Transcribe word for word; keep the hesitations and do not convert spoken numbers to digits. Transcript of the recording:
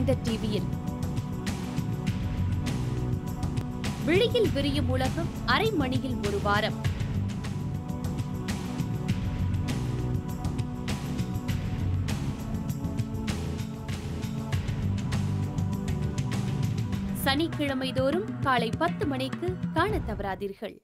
நிறைந்த டிவியில் விழியில் விரியும் உலகம் அரை மணியில் ஒரு வாரம். சனிக்கிழமை தோறும் காலை பத்து மணிக்கு காண தவறாதீர்கள்.